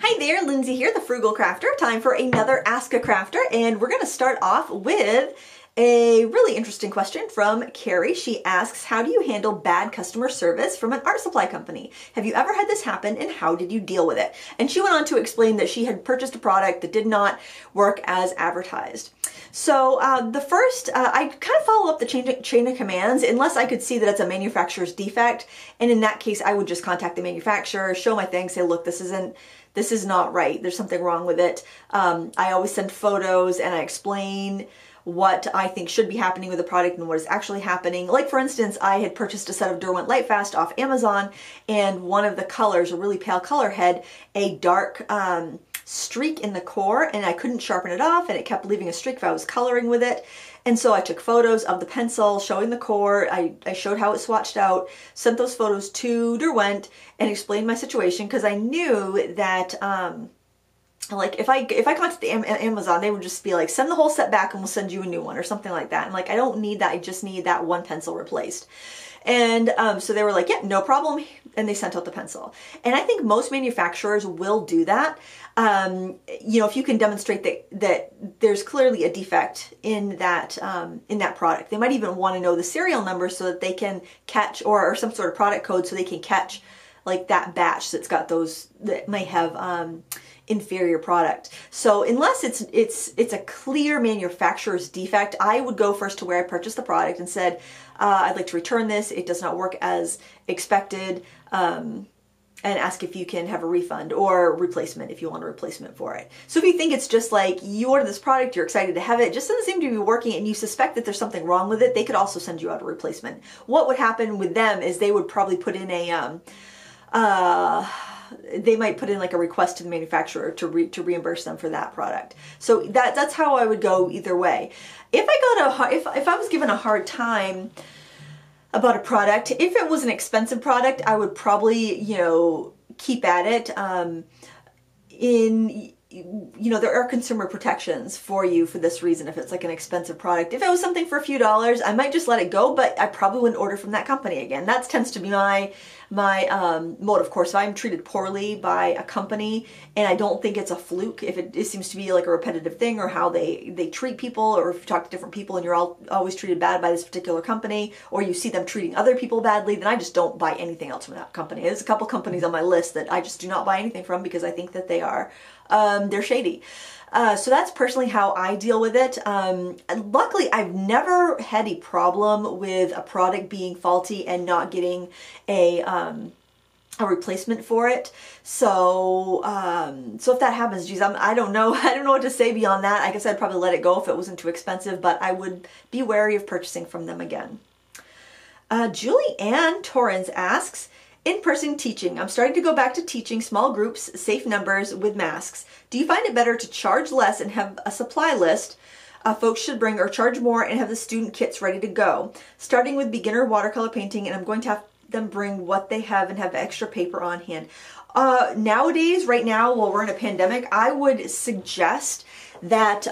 Hi there, Lindsay here, the Frugal Crafter. Time for another Ask a Crafter, and we're gonna start off with a really interesting question from Carrie. She asks, how do you handle bad customer service from an art supply company? Have you ever had this happen and how did you deal with it? And she went on to explain that she had purchased a product that did not work as advertised. So I kind of follow up the chain of commands unless I could see that it's a manufacturer's defect. And in that case, I would just contact the manufacturer, show my thing, say, look, this is not right. There's something wrong with it. I always send photos and I explain what I think should be happening with the product and what is actually happening. Like for instance, I had purchased a set of Derwent Light Fast off Amazon, and one of the colors, a really pale color, had a dark streak in the core, and I couldn't sharpen it off and it kept leaving a streak if I was coloring with it. And so I took photos of the pencil showing the core. I showed how it swatched out, sent those photos to Derwent and explained my situation, because I knew that like if I contacted Amazon, they would just be like, send the whole set back and we'll send you a new one or something like that. And like, I don't need that. I just need that one pencil replaced. And so they were like, yeah, no problem. And they sent out the pencil. And I think most manufacturers will do that. You know, if you can demonstrate that there's clearly a defect in that product, they might even want to know the serial number so that they can catch, or some sort of product code so they can catch like that batch that's got those that may have inferior product. So unless it's a clear manufacturer's defect, I would go first to where I purchased the product and said, I'd like to return this. It does not work as expected. And ask if you can have a refund or replacement if you want a replacement for it. So if you think it's just like you order this product, you're excited to have it, just doesn't seem to be working and you suspect that there's something wrong with it, they could also send you out a replacement. What would happen with them is they would probably put in a, they might put in like a request to the manufacturer to reimburse them for that product. So that's how I would go either way. If I got if I was given a hard time about a product, if it was an expensive product, I would probably, you know, keep at it. You know, there are consumer protections for you for this reason if it's like an expensive product. If it was something for a few dollars, I might just let it go, but I probably wouldn't order from that company again. That tends to be my mode. Of course, if I'm treated poorly by a company and I don't think it's a fluke, if it seems to be like a repetitive thing or how they treat people, or if you talk to different people and you're always treated bad by this particular company, or you see them treating other people badly, then I just don't buy anything else from that company. There's a couple companies on my list that I just do not buy anything from because I think that they are they're shady. So that's personally how I deal with it. Luckily, I've never had a problem with a product being faulty and not getting a replacement for it. So, so if that happens, geez, I don't know what to say beyond that. I guess I'd probably let it go if it wasn't too expensive, but I would be wary of purchasing from them again. Julie Ann Torrens asks, in-person teaching. I'm starting to go back to teaching small groups, safe numbers with masks. Do you find it better to charge less and have a supply list folks should bring, or charge more and have the student kits ready to go? Starting with beginner watercolor painting, and I'm going to have them bring what they have and have extra paper on hand. Nowadays, right now, while we're in a pandemic, I would suggest that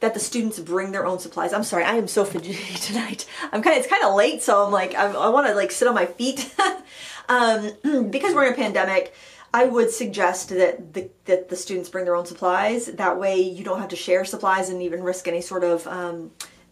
that the students bring their own supplies. I'm sorry, I am so fidgety tonight. It's kind of late, so I'm like, I want to like sit on my feet. Because we're in a pandemic, I would suggest that the students bring their own supplies. That way you don't have to share supplies and even risk any sort of,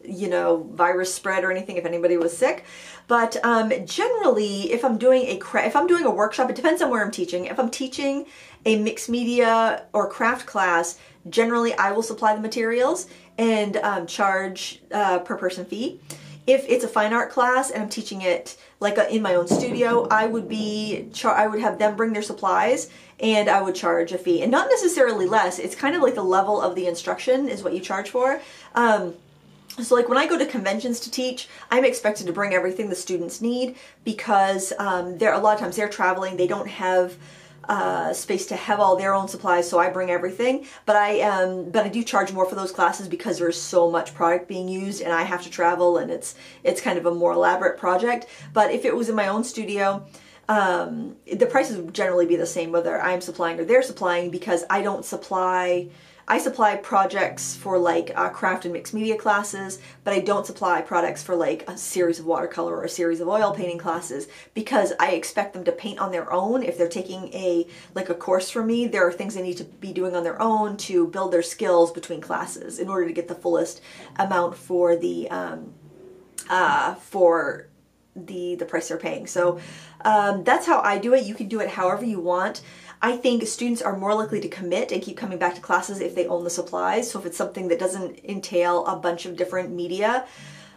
you know, virus spread or anything if anybody was sick. But generally, if I'm doing a workshop, it depends on where I'm teaching. If I'm teaching a mixed media or craft class, generally I will supply the materials and charge per person fee. If it's a fine art class and I'm teaching it like in my own studio, I would have them bring their supplies and I would charge a fee, and not necessarily less. It's kind of like the level of the instruction is what you charge for. So like when I go to conventions to teach, I'm expected to bring everything the students need because a lot of times they're traveling, they don't have space to have all their own supplies, so I bring everything. But I do charge more for those classes because there's so much product being used and I have to travel, and it's kind of a more elaborate project. But if it was in my own studio, the prices would generally be the same whether I'm supplying or they're supplying, because I don't supply I supply projects for like craft and mixed media classes, but I don't supply products for like a series of watercolor or a series of oil painting classes, because I expect them to paint on their own. If they're taking a course from me, there are things they need to be doing on their own to build their skills between classes in order to get the fullest amount for the price they're paying. So that's how I do it. You can do it however you want. I think students are more likely to commit and keep coming back to classes if they own the supplies. So if it's something that doesn't entail a bunch of different media,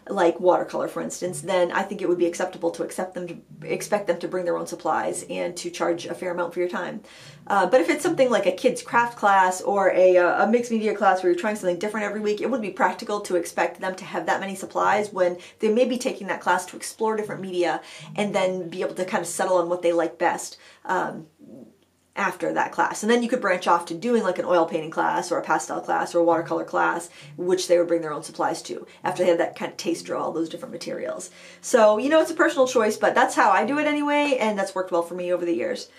like watercolor for instance, then I think it would be acceptable to expect them to bring their own supplies and to charge a fair amount for your time. But if it's something like a kids craft class or a mixed media class where you're trying something different every week, it wouldn't be practical to expect them to have that many supplies when they may be taking that class to explore different media and then be able to kind of settle on what they like best after that class. And then you could branch off to doing like an oil painting class or a pastel class or a watercolor class, which they would bring their own supplies to after they had that kind of taste of all those different materials. So, you know, it's a personal choice, but that's how I do it anyway, and that's worked well for me over the years.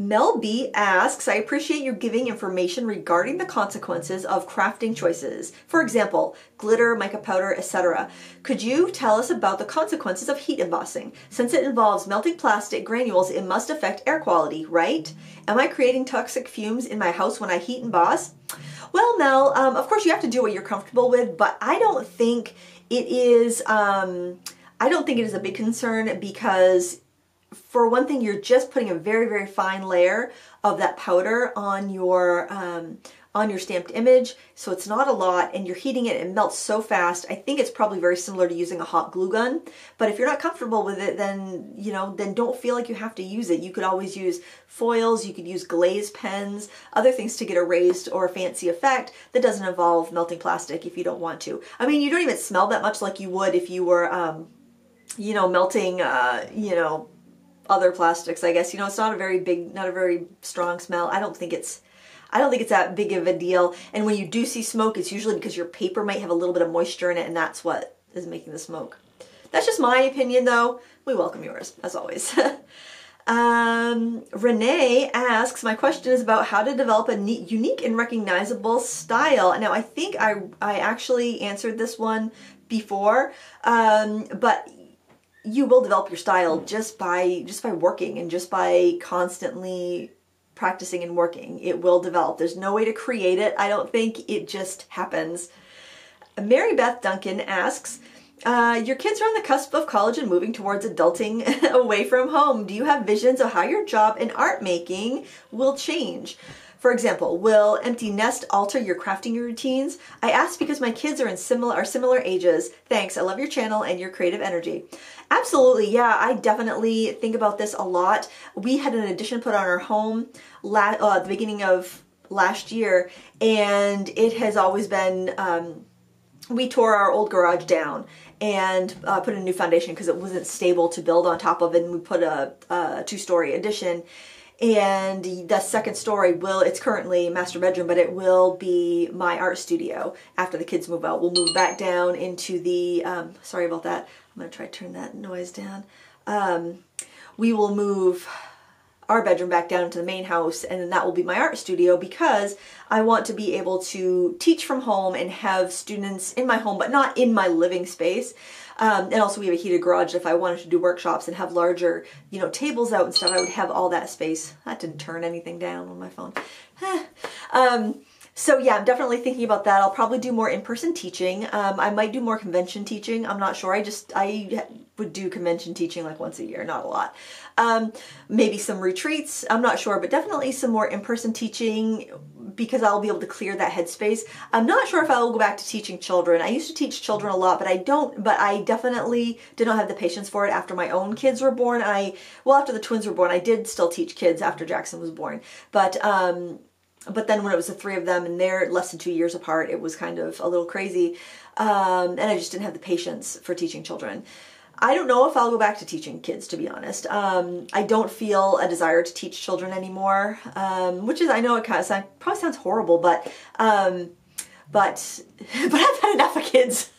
Mel B asks, I appreciate your giving information regarding the consequences of crafting choices. For example, glitter, mica powder, etc. Could you tell us about the consequences of heat embossing? Since it involves melting plastic granules, it must affect air quality, right? Am I creating toxic fumes in my house when I heat emboss? Well, Mel, of course you have to do what you're comfortable with, but I don't think it is, a big concern, because for one thing, you're just putting a very, very fine layer of that powder on your stamped image, so it's not a lot, and you're heating it, it melts so fast. I think it's probably very similar to using a hot glue gun, but if you're not comfortable with it, then, you know, then don't feel like you have to use it. You could always use foils, you could use glaze pens, other things to get a raised or fancy effect that doesn't involve melting plastic if you don't want to. I mean, you don't even smell that much like you would if you were, you know, melting, you know, other plastics, I guess. You know, it's not a very big, not a very strong smell. I don't think it's that big of a deal. And when you do see smoke, it's usually because your paper might have a little bit of moisture in it, and that's what is making the smoke. That's just my opinion, though. We welcome yours, as always. Renee asks, my question is about how to develop a unique and recognizable style. Now, I think I actually answered this one before, but you will develop your style just by working and just by constantly practicing and working. It will develop. There's no way to create it. I don't think it just happens. Mary Beth Duncan asks, your kids are on the cusp of college and moving towards adulting away from home. Do you have visions of how your job and art making will change? For example, will empty nest alter your crafting routines? I ask because my kids are similar ages. Thanks, I love your channel and your creative energy. Absolutely, yeah, I definitely think about this a lot. We had an addition put on our home at the beginning of last year, and it has always been, we tore our old garage down and put a new foundation because it wasn't stable to build on top of, and we put a two-story addition. And the second story it's currently master bedroom, but it will be my art studio after the kids move out. We'll move back down into the, sorry about that. I'm gonna try to turn that noise down. We will move our bedroom back down to the main house, and then that will be my art studio, because I want to be able to teach from home and have students in my home, but not in my living space. And also we have a heated garage. If I wanted to do workshops and have larger, you know, tables out and stuff, I would have all that space. That didn't turn anything down on my phone. So yeah, I'm definitely thinking about that. I'll probably do more in-person teaching. I might do more convention teaching. I'm not sure. I would do convention teaching like once a year, not a lot. Maybe some retreats. I'm not sure, but definitely some more in-person teaching, because I'll be able to clear that headspace. I'm not sure if I will go back to teaching children. I used to teach children a lot, but I definitely did not have the patience for it after my own kids were born. After the twins were born, I did still teach kids after Jackson was born, but then when it was the three of them and they're less than 2 years apart, it was kind of a little crazy. And I just didn't have the patience for teaching children. I don't know if I'll go back to teaching kids, to be honest. I don't feel a desire to teach children anymore, which is, I know it probably sounds horrible, but I've had enough of kids.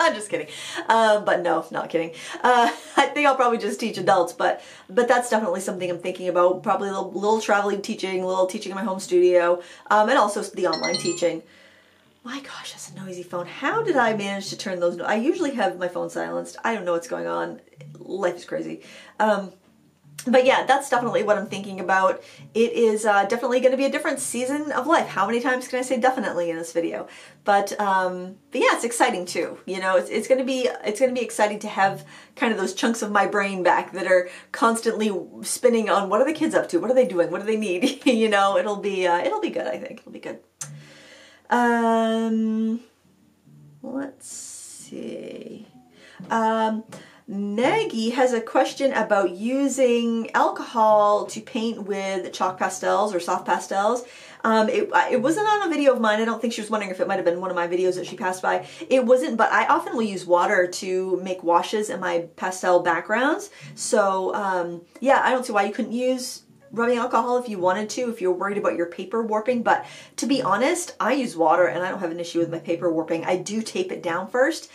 I'm just kidding. But no, not kidding. I think I'll probably just teach adults, but that's definitely something I'm thinking about. Probably a little traveling teaching, a little teaching in my home studio, and also the online teaching. My gosh, that's a noisy phone. How did I manage to turn those? I usually have my phone silenced. I don't know what's going on. Life is crazy. But yeah, that's definitely what I'm thinking about. It is definitely going to be a different season of life. How many times can I say definitely in this video? But yeah, it's exciting too. You know, it's going to be exciting to have kind of those chunks of my brain back that are constantly spinning on what are the kids up to? What are they doing? What do they need? You know, it'll be good. I think it'll be good. Let's see. Maggie has a question about using alcohol to paint with chalk pastels or soft pastels. It wasn't on a video of mine. I don't think she was wondering if it might have been one of my videos that she passed by. It wasn't, but I often will use water to make washes in my pastel backgrounds. So yeah, I don't see why you couldn't use rubbing alcohol if you wanted to, if you're worried about your paper warping. But to be honest, I use water and I don't have an issue with my paper warping. I do tape it down first.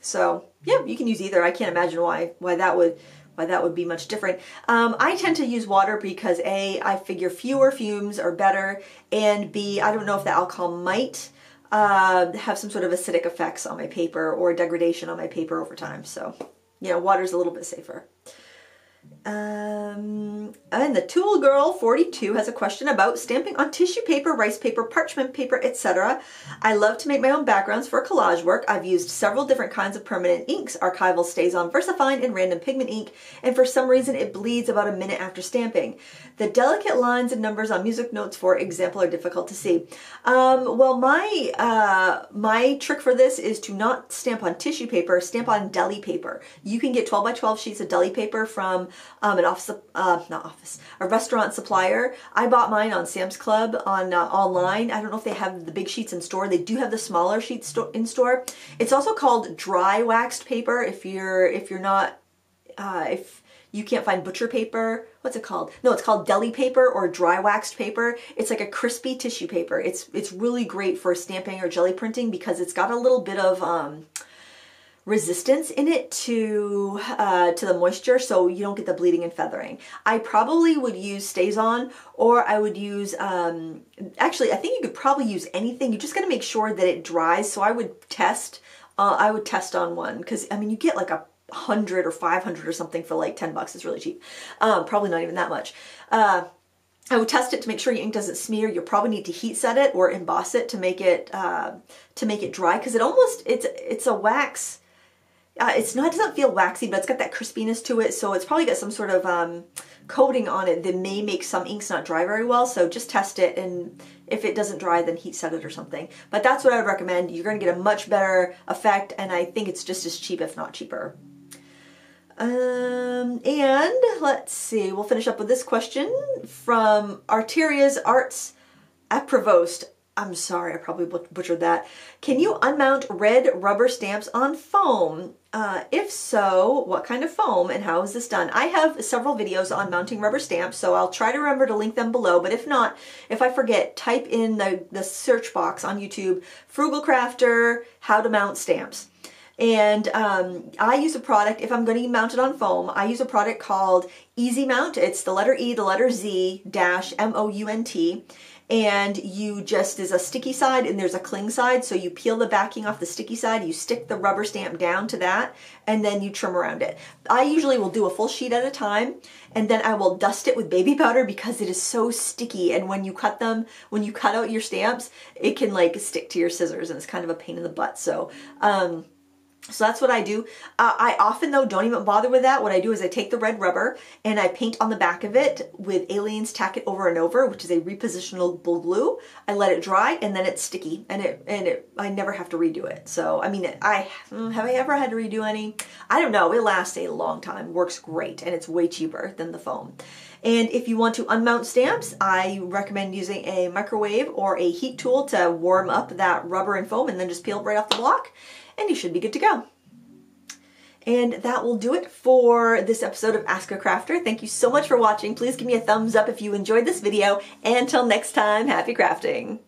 So yeah, you can use either. I can't imagine why that would be much different. I tend to use water because A, I figure fewer fumes are better, and B, I don't know if the alcohol might have some sort of acidic effects on my paper or degradation on my paper over time. So you know, water's a little bit safer. And the Tool Girl 42 has a question about stamping on tissue paper, rice paper, parchment paper, etc. I love to make my own backgrounds for collage work. I've used several different kinds of permanent inks, archival Stazon, VersaFine, and random pigment ink, and for some reason it bleeds about a minute after stamping. The delicate lines and numbers on music notes, for example, are difficult to see. Well, my trick for this is to not stamp on tissue paper, stamp on deli paper. You can get 12 by 12 sheets of deli paper from a restaurant supplier. I bought mine on Sam's Club on online. I don't know if they have the big sheets in store. They do have the smaller sheets in store. It's also called dry waxed paper. If you can't find butcher paper, what's it called? No, it's called deli paper or dry waxed paper. It's like a crispy tissue paper. It's really great for stamping or jelly printing because it's got a little bit of resistance in it to the moisture, so you don't get the bleeding and feathering. I probably would use Stazon, or I would use, actually I think you could probably use anything. You just got to make sure that it dries. So I would test on one, because I mean you get like 100 or 500 or something for like 10 bucks. It's really cheap. Probably not even that much. I would test it to make sure your ink doesn't smear. You'll probably need to heat set it or emboss it to make it dry, because it almost, it's a wax. It doesn't feel waxy, but it's got that crispiness to it, so it's probably got some sort of coating on it that may make some inks not dry very well, so just test it, and if it doesn't dry, then heat set it or something. But that's what I would recommend. You're going to get a much better effect, and I think it's just as cheap, if not cheaper. And let's see, we'll finish up with this question from Arteria's Arts at Provost. I'm sorry, I probably butchered that. Can you unmount red rubber stamps on foam? If so, what kind of foam and how is this done? I have several videos on mounting rubber stamps, so I'll try to remember to link them below, but if not, if I forget, type in the search box on YouTube, Frugal Crafter, how to mount stamps. And I use a product, if I'm going to mount it on foam, I use a product called Easy Mount. It's the letter E, the letter Z, dash MOUNT. And you just, there's a sticky side and there's a cling side, so you peel the backing off the sticky side, you stick the rubber stamp down to that, and then you trim around it. I usually will do a full sheet at a time, and then I will dust it with baby powder because it is so sticky, and when you cut out your stamps, it can like stick to your scissors, and it's kind of a pain in the butt. So so that's what I do. I often though don't even bother with that. What I do is I take the red rubber and I paint on the back of it with Aleene's Tacky Over and Over, which is a repositionable glue. I let it dry and then it's sticky, and I never have to redo it. So I mean, have I ever had to redo any? I don't know. It lasts a long time, works great, and it's way cheaper than the foam. And if you want to unmount stamps, I recommend using a microwave or a heat tool to warm up that rubber and foam and then just peel it right off the block, and you should be good to go. And that will do it for this episode of Ask a Crafter. Thank you so much for watching. Please give me a thumbs up if you enjoyed this video. And until next time, happy crafting.